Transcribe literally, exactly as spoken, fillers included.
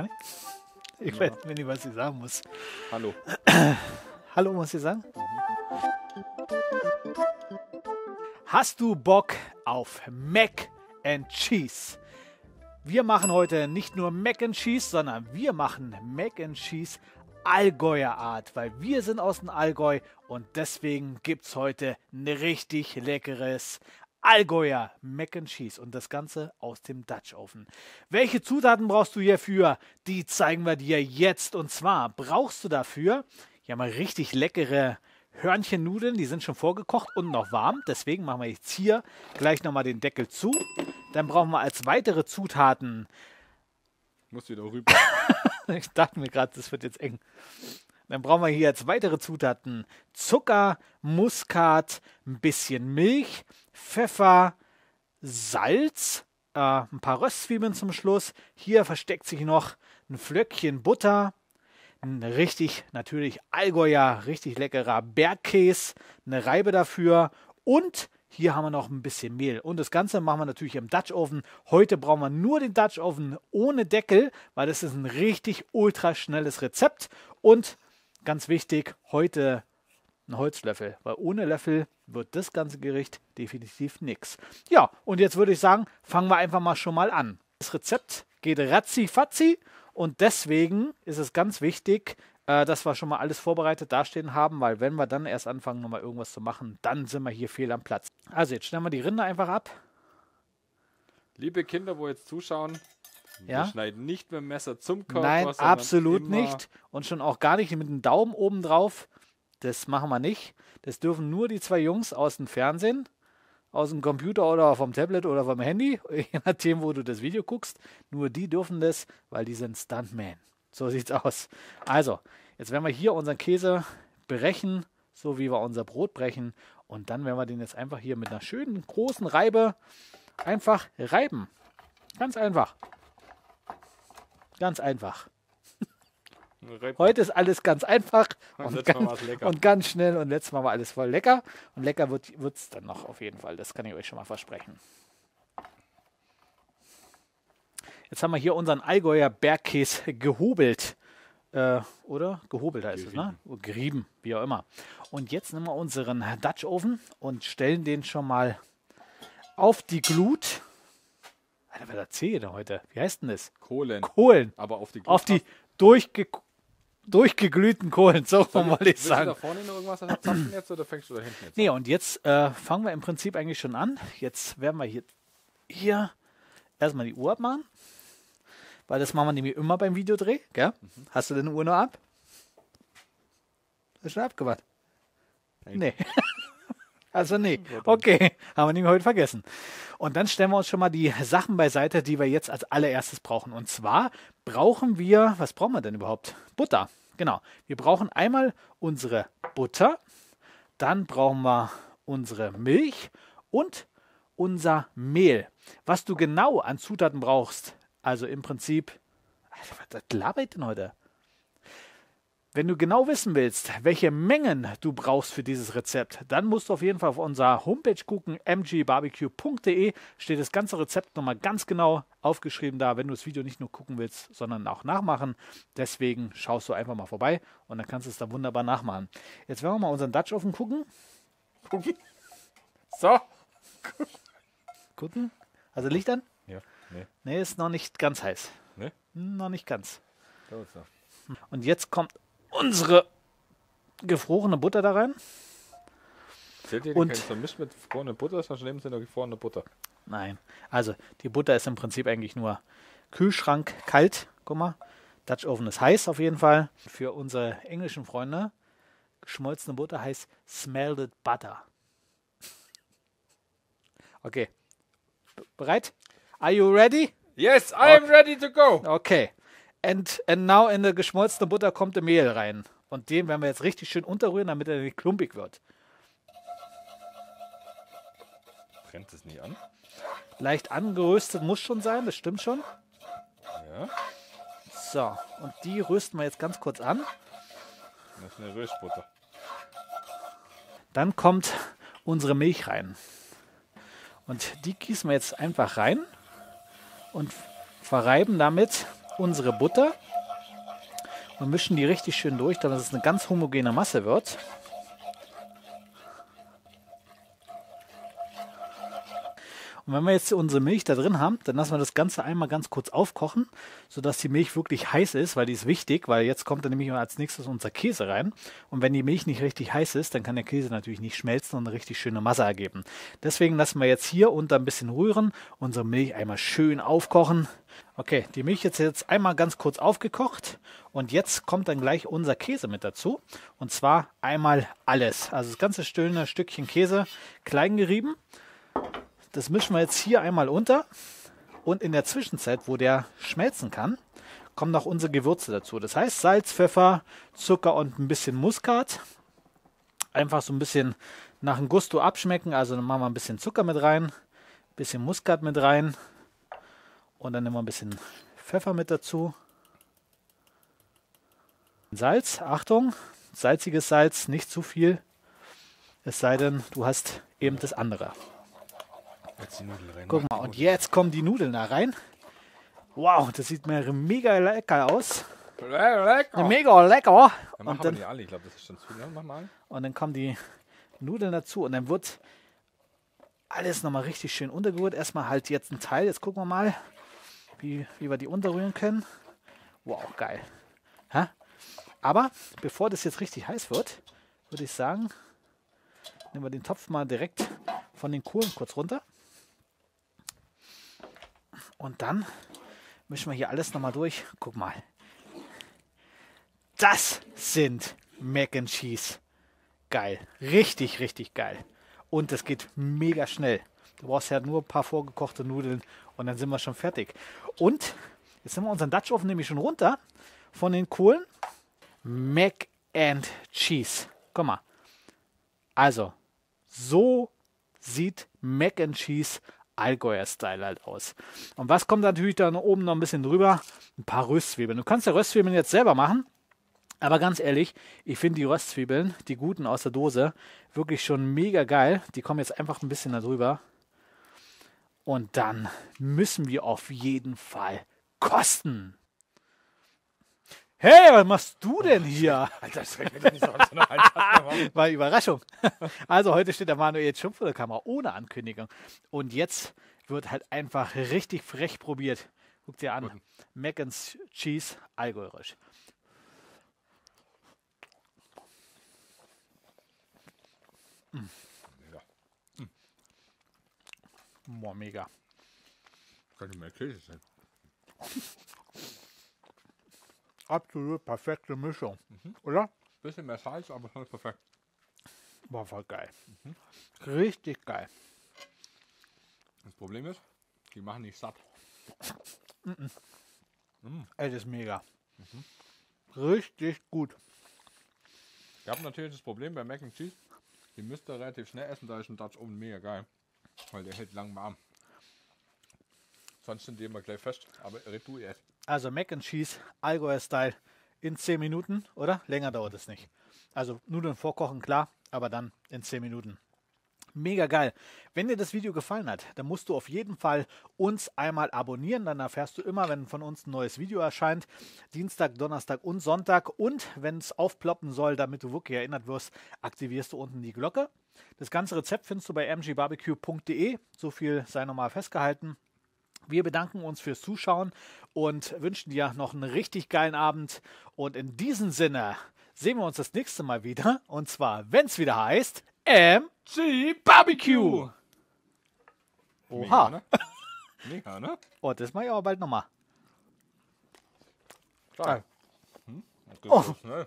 Kann ich? Ich ja. weiß, wenn ich was ich sagen muss. Hallo. Hallo, muss ich sagen? Hast du Bock auf Mac and Cheese? Wir machen heute nicht nur Mac and Cheese, sondern wir machen Mac and Cheese Allgäuer Art, weil wir sind aus dem Allgäu und deswegen gibt es heute ein richtig leckeres Allgäuer Mac and Cheese und das Ganze aus dem Dutch Oven. Welche Zutaten brauchst du hierfür? Die zeigen wir dir jetzt und zwar brauchst du dafür ja mal richtig leckere Hörnchennudeln, die sind schon vorgekocht und noch warm, deswegen machen wir jetzt hier gleich nochmal den Deckel zu. Dann brauchen wir als weitere Zutaten... Ich muss wieder rüber. Ich dachte mir gerade, das wird jetzt eng. Dann brauchen wir hier jetzt weitere Zutaten. Zucker, Muskat, ein bisschen Milch, Pfeffer, Salz, äh, ein paar Röstzwiebeln zum Schluss. Hier versteckt sich noch ein Flöckchen Butter, ein richtig, natürlich Allgäuer, richtig leckerer Bergkäse, eine Reibe dafür und... Hier haben wir noch ein bisschen Mehl. Und das Ganze machen wir natürlich im Dutch Oven. Heute brauchen wir nur den Dutch Oven ohne Deckel, weil das ist ein richtig ultra schnelles Rezept. Und ganz wichtig, heute ein Holzlöffel, weil ohne Löffel wird das ganze Gericht definitiv nichts. Ja, und jetzt würde ich sagen, fangen wir einfach mal schon mal an. Das Rezept geht ratzi-fatzi und deswegen ist es ganz wichtig, dass wir schon mal alles vorbereitet dastehen haben, weil wenn wir dann erst anfangen, nochmal irgendwas zu machen, dann sind wir hier fehl am Platz. Also jetzt schneiden wir die Rinde einfach ab. Liebe Kinder, wo jetzt zuschauen, ja? Wir schneiden nicht mit dem Messer zum Körper. Nein, absolut nicht und schon auch gar nicht mit dem Daumen oben drauf. Das machen wir nicht. Das dürfen nur die zwei Jungs aus dem Fernsehen, aus dem Computer oder vom Tablet oder vom Handy, je nachdem, wo du das Video guckst. Nur die dürfen das, weil die sind Stuntman. So sieht's aus. Also, jetzt werden wir hier unseren Käse brechen, so wie wir unser Brot brechen. Und dann werden wir den jetzt einfach hier mit einer schönen großen Reibe einfach reiben. Ganz einfach. Ganz einfach. Heute ist alles ganz einfach und ganz, und ganz schnell. Und letztes Mal war alles voll lecker. Und lecker wird es dann noch auf jeden Fall. Das kann ich euch schon mal versprechen. Jetzt haben wir hier unseren Allgäuer Bergkäse gehobelt, äh, oder? Gehobelt heißt es, ne? Gerieben, wie auch immer. Und jetzt nehmen wir unseren Dutch Oven und stellen den schon mal auf die Glut. Alter, was erzähl ich denn heute? Wie heißt denn das? Kohlen. Kohlen. Aber auf die Glut. Auf die durchge durchgeglühten Kohlen, so wollte ich sagen. Willst du da vorne noch irgendwas anzapfen jetzt oder fängst du da hinten jetzt an? Nee, und jetzt äh, fangen wir im Prinzip eigentlich schon an. Jetzt werden wir hier, hier erstmal die Uhr abmachen. Weil das machen wir nämlich immer beim Videodreh. Gell? Mhm. Hast du deine Uhr noch ab? Ist schon abgewandt? Nee. Also nee. Okay, haben wir nämlich heute vergessen. Und dann stellen wir uns schon mal die Sachen beiseite, die wir jetzt als allererstes brauchen. Und zwar brauchen wir, was brauchen wir denn überhaupt? Butter. Genau. Wir brauchen einmal unsere Butter, dann brauchen wir unsere Milch und unser Mehl. Was du genau an Zutaten brauchst, also im Prinzip, was laber ich denn heute? Wenn du genau wissen willst, welche Mengen du brauchst für dieses Rezept, dann musst du auf jeden Fall auf unserer Homepage gucken, m g b b q punkt d e, steht das ganze Rezept nochmal ganz genau aufgeschrieben da, wenn du das Video nicht nur gucken willst, sondern auch nachmachen. Deswegen schaust du einfach mal vorbei und dann kannst du es da wunderbar nachmachen. Jetzt werden wir mal unseren Dutch Oven gucken. Gucken. So. Gucken. Also Licht an? Ja. Nee. nee, ist noch nicht ganz heiß. Nee? Noch nicht ganz. So ist das. Und jetzt kommt unsere gefrorene Butter da rein. Zählt ihr den Vermisch mit gefrorener Butter? Sonst nehmen Sie nur gefrorene Butter. Nein. Also, die Butter ist im Prinzip eigentlich nur Kühlschrank kalt. Guck mal. Dutch Oven ist heiß auf jeden Fall. Für unsere englischen Freunde, geschmolzene Butter heißt Smelted Butter. Okay. B- bereit? Are you ready? Yes, I am okay. ready to go. Okay. And, and now in der geschmolzene Butter kommt das Mehl rein. Und den werden wir jetzt richtig schön unterrühren, damit er nicht klumpig wird. Brennt es nicht an? Leicht angeröstet muss schon sein, das stimmt schon. Ja. So, und die rösten wir jetzt ganz kurz an. Das ist eine Röstbutter. Dann kommt unsere Milch rein. Und die gießen wir jetzt einfach rein. Und verreiben damit unsere Butter und mischen die richtig schön durch, damit es eine ganz homogene Masse wird. Und wenn wir jetzt unsere Milch da drin haben, dann lassen wir das Ganze einmal ganz kurz aufkochen, sodass die Milch wirklich heiß ist, weil die ist wichtig, weil jetzt kommt dann nämlich als nächstes unser Käse rein. Und wenn die Milch nicht richtig heiß ist, dann kann der Käse natürlich nicht schmelzen und eine richtig schöne Masse ergeben. Deswegen lassen wir jetzt hier unter ein bisschen rühren, unsere Milch einmal schön aufkochen. Okay, die Milch ist jetzt einmal ganz kurz aufgekocht und jetzt kommt dann gleich unser Käse mit dazu. Und zwar einmal alles, also das ganze schöne Stückchen Käse klein gerieben. Das mischen wir jetzt hier einmal unter und in der Zwischenzeit, wo der schmelzen kann, kommen noch unsere Gewürze dazu. Das heißt Salz, Pfeffer, Zucker und ein bisschen Muskat. Einfach so ein bisschen nach dem Gusto abschmecken, also dann machen wir ein bisschen Zucker mit rein, ein bisschen Muskat mit rein und dann nehmen wir ein bisschen Pfeffer mit dazu. Salz, Achtung, salziges Salz, nicht zu viel, es sei denn, du hast eben das andere. Jetzt die Nudeln rein. Guck mal, und jetzt kommen die Nudeln da rein. Wow, das sieht mir mega lecker aus. Lecker. Mega lecker. Dann machen wir die alle, ich glaube, das ist schon zu lang. Mach mal. Und dann kommen die Nudeln dazu und dann wird alles nochmal richtig schön untergerührt. Erstmal halt jetzt ein Teil, jetzt gucken wir mal, wie, wie wir die unterrühren können. Wow, geil. Hä? Aber bevor das jetzt richtig heiß wird, würde ich sagen, nehmen wir den Topf mal direkt von den Kohlen kurz runter. Und dann mischen wir hier alles nochmal durch. Guck mal. Das sind Mac and Cheese. Geil. Richtig, richtig geil. Und das geht mega schnell. Du brauchst ja nur ein paar vorgekochte Nudeln und dann sind wir schon fertig. Und jetzt nehmen wir unseren Dutch Oven nämlich schon runter von den Kohlen. Mac and Cheese. Guck mal. Also, so sieht Mac and Cheese Allgäuer Style halt aus. Und was kommt natürlich dann oben noch ein bisschen drüber? Ein paar Röstzwiebeln. Du kannst ja Röstzwiebeln jetzt selber machen, aber ganz ehrlich, ich finde die Röstzwiebeln, die guten aus der Dose, wirklich schon mega geil. Die kommen jetzt einfach ein bisschen da drüber. Und dann müssen wir auf jeden Fall kosten. Hey, was machst du denn hier? Alter, das schreckt mich nicht so. War eine Überraschung. Also heute steht der Manuel jetzt schon vor der Kamera, ohne Ankündigung. Und jetzt wird halt einfach richtig frech probiert. Guck dir an, Mac and Cheese, allgäuerisch. Mega. Mm. Mm. Boah, mega. Kann nicht mehr Käse sein. Absolut perfekte Mischung, mhm. Oder? Bisschen mehr Salz, aber schon perfekt. War voll geil. Mhm. Richtig geil. Das Problem ist, die machen nicht satt. Mhm. Mhm. Es ist mega. Mhm. Richtig gut. Ich habe natürlich das Problem bei Mac and Cheese, die müsst ihr relativ schnell essen, da ist ein Dutch Oven mega geil. Weil der hält lang warm. Sonst sind die immer gleich fest, aber du jetzt. Also Mac and Cheese, Allgäuer Style in zehn Minuten, oder? Länger dauert es nicht. Also Nudeln vorkochen, klar, aber dann in zehn Minuten. Mega geil. Wenn dir das Video gefallen hat, dann musst du auf jeden Fall uns einmal abonnieren. Dann erfährst du immer, wenn von uns ein neues Video erscheint. Dienstag, Donnerstag und Sonntag. Und wenn es aufploppen soll, damit du wirklich erinnert wirst, aktivierst du unten die Glocke. Das ganze Rezept findest du bei m g b b q punkt de. So viel sei nochmal festgehalten. Wir bedanken uns fürs Zuschauen und wünschen dir noch einen richtig geilen Abend. Und in diesem Sinne sehen wir uns das nächste Mal wieder. Und zwar, wenn es wieder heißt, M and G B B Q. Oha. Mega, ne? Mega, ne? Oh, das mache ich aber bald nochmal. Hm? Oh.